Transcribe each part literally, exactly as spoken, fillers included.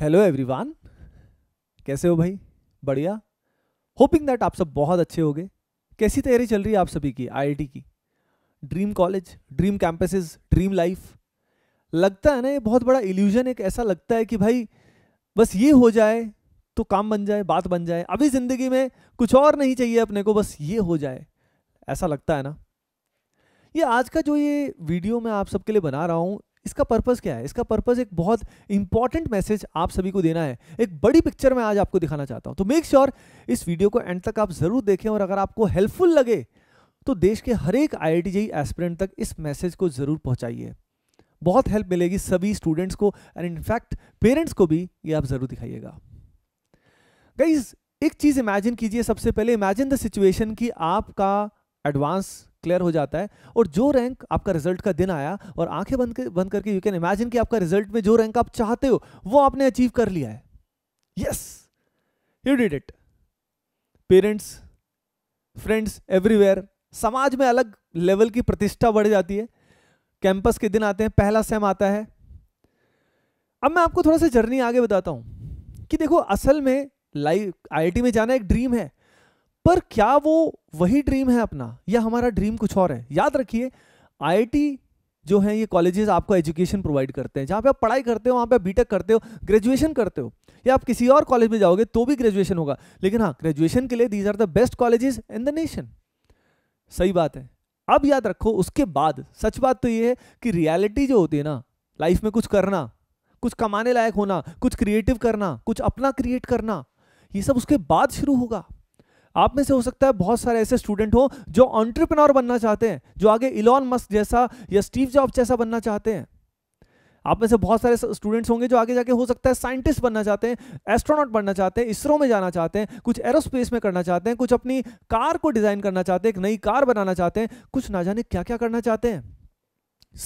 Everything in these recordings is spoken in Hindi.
हेलो एवरीवन, कैसे हो भाई? बढ़िया, होपिंग दैट आप सब बहुत अच्छे होगे। कैसी तैयारी चल रही है आप सभी की आई आई टी की? Dream college, dream campuses, dream life. लगता है ना ये बहुत बड़ा इल्यूजन, एक ऐसा लगता है कि भाई बस ये हो जाए तो काम बन जाए, बात बन जाए, अभी ज़िंदगी में कुछ और नहीं चाहिए अपने को, बस ये हो जाए, ऐसा लगता है ना। ये आज का जो ये वीडियो मैं आप सबके लिए बना रहा हूँ, इसका पर्पस क्या है? इसका पर्पस एक बहुत इंपॉर्टेंट मैसेज आप सभी को देना है। एक बड़ी पिक्चर मैं आज आपको दिखाना चाहता हूं। तो मेक श्योर sure इस वीडियो को एंड तक आप जरूर देखें, और अगर आपको हेल्पफुल लगे तो देश के हर एक I I T JEE aspirant तक इस मैसेज को जरूर पहुंचाइए। बहुत हेल्प मिलेगी सभी स्टूडेंट्स को, एंड इनफैक्ट पेरेंट्स को भी ये आप जरूर दिखाइएगा। गाइज, एक चीज इमेजिन कीजिए। सबसे पहले इमेजिन द सिचुएशन कि आपका एडवांस क्लियर हो जाता है, और जो रैंक आपका रिजल्ट का दिन आया, और आंखें बंद कर, बंद करके यू कैन इमेजिन कि आपका रिजल्ट में जो रैंक आप चाहते हो वो आपने अचीव कर लिया है। Yes, you did it. Parents, friends everywhere, समाज में अलग लेवल की प्रतिष्ठा बढ़ जाती है। कैंपस के दिन आते हैं, पहला सेम आता है। अब मैं आपको थोड़ा सा जर्नी आगे बताता हूं कि देखो, असल में लाइफ आई आई टी में जाना एक ड्रीम है, पर क्या वो वही ड्रीम है अपना, या हमारा ड्रीम कुछ और है? याद रखिए, आई आई टी जो है ये कॉलेजेस आपको एजुकेशन प्रोवाइड करते हैं। जहाँ पे आप पढ़ाई करते हो, वहाँ पे आप बीटेक करते हो, ग्रेजुएशन करते हो, या आप किसी और कॉलेज में जाओगे तो भी ग्रेजुएशन होगा। लेकिन हाँ, ग्रेजुएशन के लिए these are the best colleges in the nation. सही बात है। अब याद रखो, उसके बाद सच बात तो ये है कि रियलिटी जो होती है ना, लाइफ में कुछ करना, कुछ कमाने लायक होना, कुछ क्रिएटिव करना, कुछ अपना क्रिएट करना, ये सब उसके बाद शुरू होगा। आप में से हो सकता है बहुत सारे ऐसे स्टूडेंट हो जो एंटरप्रेन्योर बनना चाहते हैं, जो आगे इलॉन मस्क जैसा या स्टीव जॉब्स जैसा बनना चाहते हैं। आप में से बहुत सारे स्टूडेंट्स होंगे जो आगे जाके हो सकता है साइंटिस्ट बनना चाहते हैं, एस्ट्रोनॉट बनना चाहते हैं, इसरो में जाना चाहते हैं, कुछ एरोस्पेस में करना चाहते हैं, कुछ अपनी कार को डिजाइन करना चाहते हैं, एक नई कार बनाना चाहते हैं, कुछ ना जाने क्या क्या करना चाहते हैं।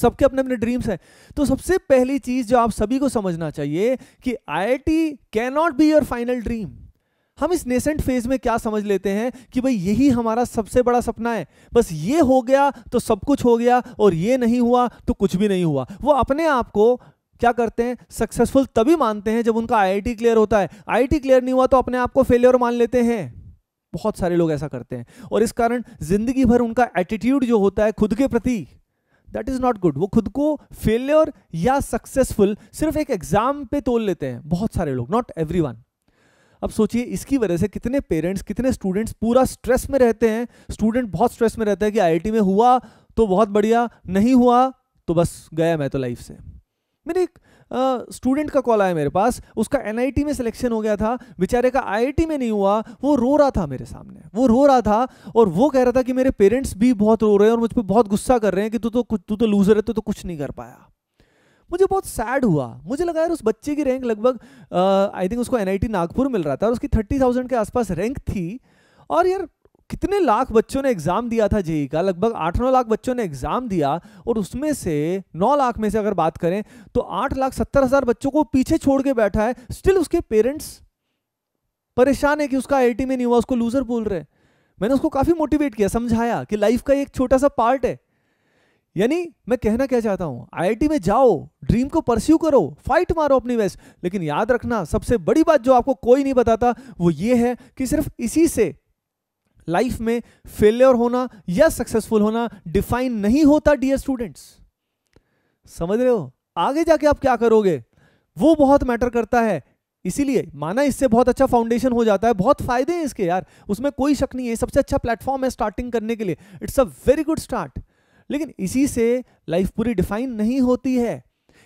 सबके अपने अपने ड्रीम्स हैं। तो सबसे पहली चीज जो आप सभी को समझना चाहिए कि I I T can not be your final dream. हम इस नेसेंट फेज में क्या समझ लेते हैं कि भाई यही हमारा सबसे बड़ा सपना है, बस ये हो गया तो सब कुछ हो गया, और ये नहीं हुआ तो कुछ भी नहीं हुआ। वो अपने आप को क्या करते हैं, सक्सेसफुल तभी मानते हैं जब उनका आई आई टी क्लियर होता है। आई आई टी क्लियर नहीं हुआ तो अपने आप को फेलियर मान लेते हैं। बहुत सारे लोग ऐसा करते हैं, और इस कारण जिंदगी भर उनका एटीट्यूड जो होता है खुद के प्रति, दैट इज नॉट गुड। वो खुद को फेलियर या सक्सेसफुल सिर्फ एक एग्जाम पे तोल लेते हैं, बहुत सारे लोग, नॉट एवरी वन। अब सोचिए, इसकी वजह से कितने पेरेंट्स, कितने स्टूडेंट्स पूरा स्ट्रेस में रहते हैं। स्टूडेंट बहुत स्ट्रेस में रहता है कि आई आई टी में हुआ तो बहुत बढ़िया, नहीं हुआ तो बस गया मैं तो लाइफ से। मेरे एक स्टूडेंट का कॉल आया मेरे पास, उसका एन आई टी में सिलेक्शन हो गया था, बेचारे का आई आई टी में नहीं हुआ। वो रो रहा था मेरे सामने, वो रो रहा था, और वो कह रहा था कि मेरे पेरेंट्स भी बहुत रो रहे हैं और मुझ पर बहुत गुस्सा कर रहे हैं कि तू तो तू तो लूजर है, तू तो कुछ नहीं कर पाया। मुझे बहुत सैड हुआ। मुझे लगा यार, उस बच्चे की रैंक लगभग आई थिंक उसको एन आई टी नागपुर मिल रहा था, और उसकी थर्टी थाउजेंड के आसपास रैंक थी। और यार कितने लाख बच्चों ने एग्जाम दिया था जेई का, लगभग आठ नौ लाख बच्चों ने एग्जाम दिया, और उसमें से नौ लाख में से अगर बात करें तो आठ लाख सत्तर हजार बच्चों को पीछे छोड़ के बैठा है। स्टिल उसके पेरेंट्स परेशान है कि उसका आई आई टी में नहीं हुआ, उसको लूजर बोल रहे हैं। मैंने उसको काफी मोटिवेट किया, समझाया कि लाइफ का एक छोटा सा पार्ट है। यानी मैं कहना क्या चाहता हूं, आई आई टी में जाओ, ड्रीम को परस्यू करो, फाइट मारो अपनी वैस। लेकिन याद रखना, सबसे बड़ी बात जो आपको कोई नहीं बताता वो ये है कि सिर्फ इसी से लाइफ में फेलियर होना या सक्सेसफुल होना डिफाइन नहीं होता। डियर स्टूडेंट्स, समझ रहे हो? आगे जाके आप क्या करोगे वो बहुत मैटर करता है। इसीलिए माना इससे बहुत अच्छा फाउंडेशन हो जाता है, बहुत फायदे हैं इसके यार, उसमें कोई शक नहीं है। सबसे अच्छा प्लेटफॉर्म है स्टार्टिंग करने के लिए, it's a very good start. लेकिन इसी से लाइफ पूरी डिफाइन नहीं होती है।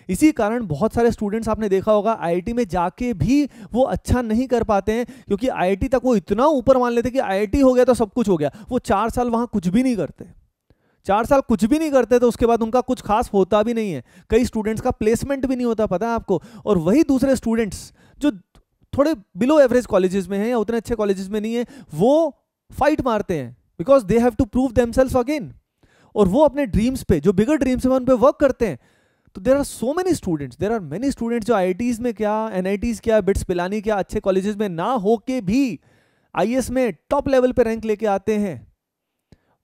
इसी कारण बहुत सारे स्टूडेंट्स आपने देखा होगा आई आई टी में जाके भी वो अच्छा नहीं कर पाते हैं, क्योंकि आई आई टी तक वो इतना ऊपर मान लेते हैं कि आई आई टी हो गया तो सब कुछ हो गया। वो चार साल वहाँ कुछ भी नहीं करते, चार साल कुछ भी नहीं करते, तो उसके बाद उनका कुछ खास होता भी नहीं है। कई स्टूडेंट्स का प्लेसमेंट भी नहीं होता, पता है आपको। और वही दूसरे स्टूडेंट्स जो थोड़े बिलो एवरेज कॉलेजेस में हैं या उतने अच्छे कॉलेजेस में नहीं है, वो फाइट मारते हैं because they have to prove themselves again, और वो अपने ड्रीम्स पे, जो बिगर ड्रीम्स हैं, उन पे वर्क करते हैं। तो there are so many students there are many students जो आई आई टीज़ में क्या, एन आई टीज़ क्या, बिट्स पिलानी क्या, अच्छे कॉलेजेस में ना होके भी आई ए एस में टॉप लेवल पे रैंक लेके आते हैं,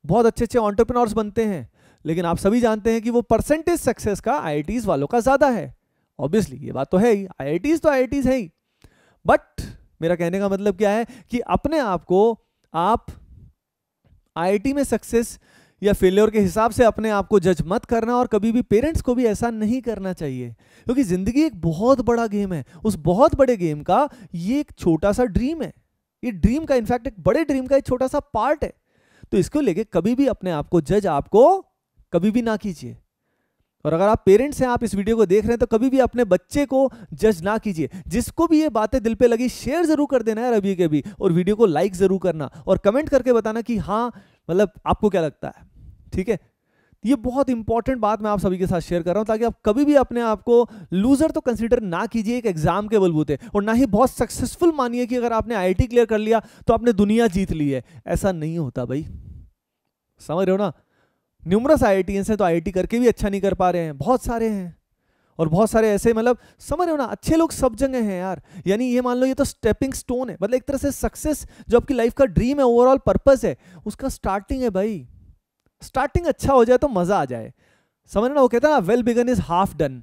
बहुत अच्छे अच्छे एंटरप्रेन्योर्स बनते हैं। लेकिन आप सभी जानते हैं कि वो परसेंटेज सक्सेस का आई आई टीज़ वालों का ज़्यादा है, ऑब्वियसली ये बात तो है ही, आईआईटीज तो आईआईटीज है ही, बट मेरा कहने का मतलब क्या है कि अपने आप को आप आईआईटी में सक्सेस या फेलियर के हिसाब से अपने आप को जज मत करना, और कभी भी पेरेंट्स को भी ऐसा नहीं करना चाहिए, क्योंकि जिंदगी एक बहुत बड़ा गेम है। उस बहुत बड़े गेम का ये एक छोटा सा ड्रीम है, ये ड्रीम का इनफैक्ट एक बड़े ड्रीम का एक छोटा सा पार्ट है। तो इसको लेके कभी भी अपने आप को जज आपको कभी भी ना कीजिए। और अगर आप पेरेंट्स हैं, आप इस वीडियो को देख रहे हैं, तो कभी भी अपने बच्चे को जज ना कीजिए। जिसको भी ये बातें दिल पे लगी शेयर जरूर कर देना यार अभी के अभी, और वीडियो को लाइक जरूर करना और कमेंट करके बताना कि हाँ मतलब आपको क्या लगता है। ठीक है, ये बहुत इंपॉर्टेंट बात मैं आप सभी के साथ शेयर कर रहा हूं, ताकि आप कभी भी अपने आप को लूजर तो कंसीडर ना कीजिए एक एग्जाम के बलबूते, और ना ही बहुत सक्सेसफुल मानिए कि अगर आपने आईआईटी क्लियर कर लिया तो आपने दुनिया जीत ली है। ऐसा नहीं होता भाई, समझ रहे हो ना। न्यूमरस आईआईटीएंस हैं तो आईआईटी करके भी अच्छा नहीं कर पा रहे हैं, बहुत सारे हैं, और बहुत सारे ऐसे मतलब समझ रहे हो ना, अच्छे लोग सब जगह हैं यार। यानी ये मान लो ये तो स्टेपिंग स्टोन है, मतलब एक तरह से सक्सेस जो आपकी लाइफ का ड्रीम है, ओवरऑल पर्पस है, उसका स्टार्टिंग है भाई। स्टार्टिंग अच्छा हो जाए तो मजा आ जाए, समझ रहे ना। वो कहता है ना, well begun is half done,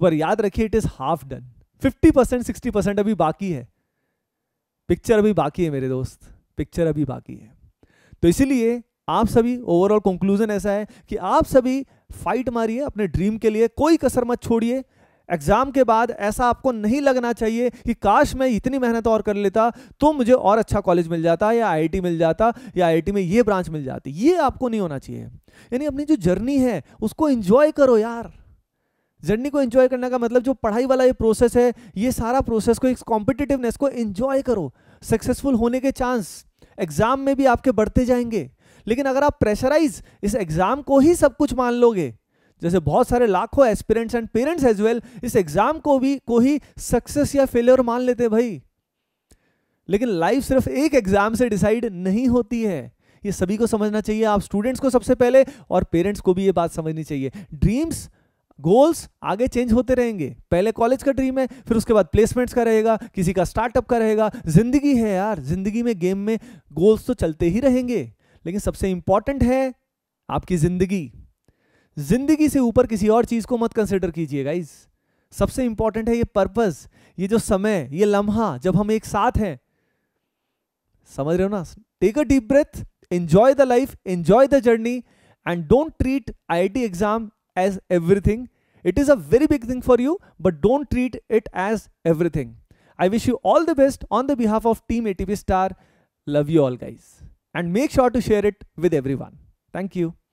पर याद रखिए it is half done. Fifty percent sixty percent अभी बाकी है, पिक्चर अभी बाकी है मेरे दोस्त, पिक्चर अभी बाकी है। तो इसीलिए आप सभी, ओवरऑल कंक्लूजन ऐसा है कि आप सभी फाइट मारिए अपने ड्रीम के लिए, कोई कसर मत छोड़िए। एग्जाम के बाद ऐसा आपको नहीं लगना चाहिए कि काश मैं इतनी मेहनत और कर लेता तो मुझे और अच्छा कॉलेज मिल जाता, या आईआईटी मिल जाता, या आईआईटी में ये ब्रांच मिल जाती। ये आपको नहीं होना चाहिए। यानी अपनी जो जर्नी है उसको एंजॉय करो यार। जर्नी को एंजॉय करने का मतलब जो पढ़ाई वाला ये प्रोसेस है, ये सारा प्रोसेस को, इस कॉम्पिटिटिवनेस को एंजॉय करो। सक्सेसफुल होने के चांस एग्जाम में भी आपके बढ़ते जाएंगे, लेकिन अगर आप प्रेशराइज इस एग्जाम को ही सब कुछ मान लोगे, जैसे बहुत सारे लाखों aspirants and parents as well इस एग्जाम को भी को ही सक्सेस या फेलियर मान लेते हैं भाई। लेकिन लाइफ सिर्फ एक एग्जाम से डिसाइड नहीं होती है, ये सभी को समझना चाहिए। आप स्टूडेंट्स को सबसे पहले, और पेरेंट्स को भी ये बात समझनी चाहिए। ड्रीम्स, गोल्स आगे चेंज होते रहेंगे। पहले कॉलेज का ड्रीम है, फिर उसके बाद प्लेसमेंट्स का रहेगा, किसी का स्टार्टअप का रहेगा। जिंदगी है यार, जिंदगी में, गेम में गोल्स तो चलते ही रहेंगे, लेकिन सबसे इंपॉर्टेंट है आपकी जिंदगी। जिंदगी से ऊपर किसी और चीज को मत कंसिडर कीजिए गाइज। सबसे इंपॉर्टेंट है ये पर्पस, ये जो समय, ये लम्हा जब हम एक साथ हैं, समझ रहे हो ना। Take a deep breath, enjoy the life, enjoy the journey, and don't treat IIT exam as everything. It is a very big thing for you, but don't treat it as everything. I wish you all the best on the behalf of team ATP star. Love you all guys, and make sure to share it with everyone. Thank you.